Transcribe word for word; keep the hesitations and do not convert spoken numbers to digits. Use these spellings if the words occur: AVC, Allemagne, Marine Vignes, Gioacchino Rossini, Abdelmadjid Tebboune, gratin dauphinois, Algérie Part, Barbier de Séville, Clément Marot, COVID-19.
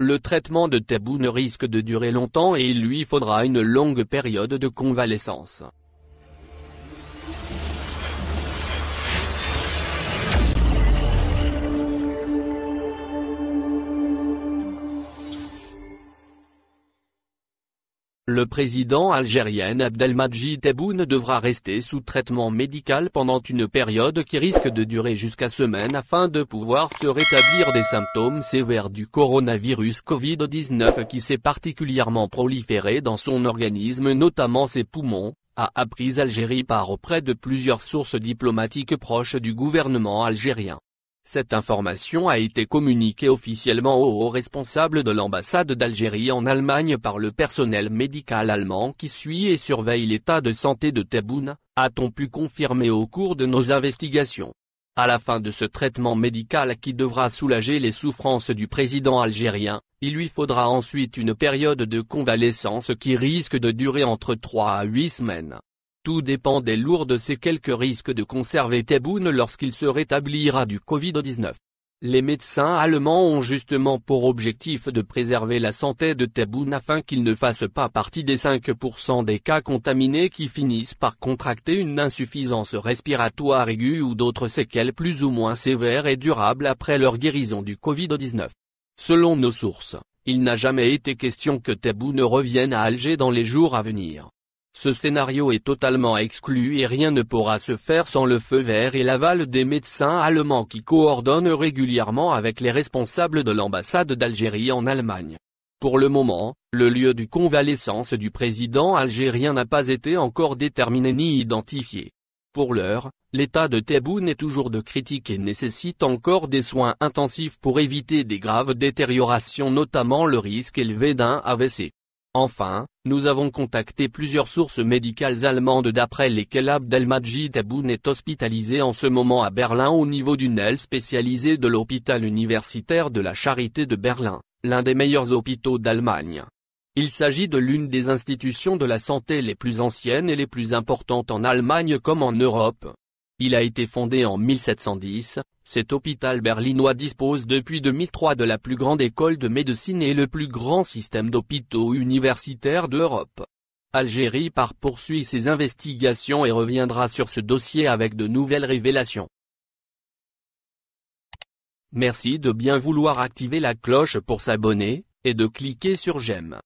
Le traitement de Tebboune risque de durer longtemps et il lui faudra une longue période de convalescence. Le président algérien Abdelmadjid Tebboune devra rester sous traitement médical pendant une période qui risque de durer jusqu'à semaine afin de pouvoir se rétablir des symptômes sévères du coronavirus Covid dix-neuf qui s'est particulièrement proliféré dans son organisme, notamment ses poumons, a appris Algérie Part auprès de plusieurs sources diplomatiques proches du gouvernement algérien. Cette information a été communiquée officiellement aux hauts responsables de l'ambassade d'Algérie en Allemagne par le personnel médical allemand qui suit et surveille l'état de santé de Tebboune, a-t-on pu confirmer au cours de nos investigations. À la fin de ce traitement médical qui devra soulager les souffrances du président algérien, il lui faudra ensuite une période de convalescence qui risque de durer entre trois à huit semaines. Tout dépend des lourdes séquelles que risque de conserver Tebboune lorsqu'il se rétablira du Covid dix-neuf. Les médecins allemands ont justement pour objectif de préserver la santé de Tebboune afin qu'il ne fasse pas partie des cinq pour cent des cas contaminés qui finissent par contracter une insuffisance respiratoire aiguë ou d'autres séquelles plus ou moins sévères et durables après leur guérison du Covid dix-neuf. Selon nos sources, il n'a jamais été question que Tebboune revienne à Alger dans les jours à venir. Ce scénario est totalement exclu et rien ne pourra se faire sans le feu vert et l'aval des médecins allemands qui coordonnent régulièrement avec les responsables de l'ambassade d'Algérie en Allemagne. Pour le moment, le lieu de convalescence du président algérien n'a pas été encore déterminé ni identifié. Pour l'heure, l'état de Tebboune est toujours de critique et nécessite encore des soins intensifs pour éviter des graves détériorations, notamment le risque élevé d'un A V C. Enfin, nous avons contacté plusieurs sources médicales allemandes d'après lesquelles Abdelmadjid Tebboune est hospitalisé en ce moment à Berlin au niveau d'une aile spécialisée de l'hôpital universitaire de la Charité de Berlin, l'un des meilleurs hôpitaux d'Allemagne. Il s'agit de l'une des institutions de la santé les plus anciennes et les plus importantes en Allemagne comme en Europe. Il a été fondé en mille sept cent dix, cet hôpital berlinois dispose depuis deux mille trois de la plus grande école de médecine et le plus grand système d'hôpitaux universitaires d'Europe. Algérie Part poursuit ses investigations et reviendra sur ce dossier avec de nouvelles révélations. Merci de bien vouloir activer la cloche pour s'abonner, et de cliquer sur j'aime.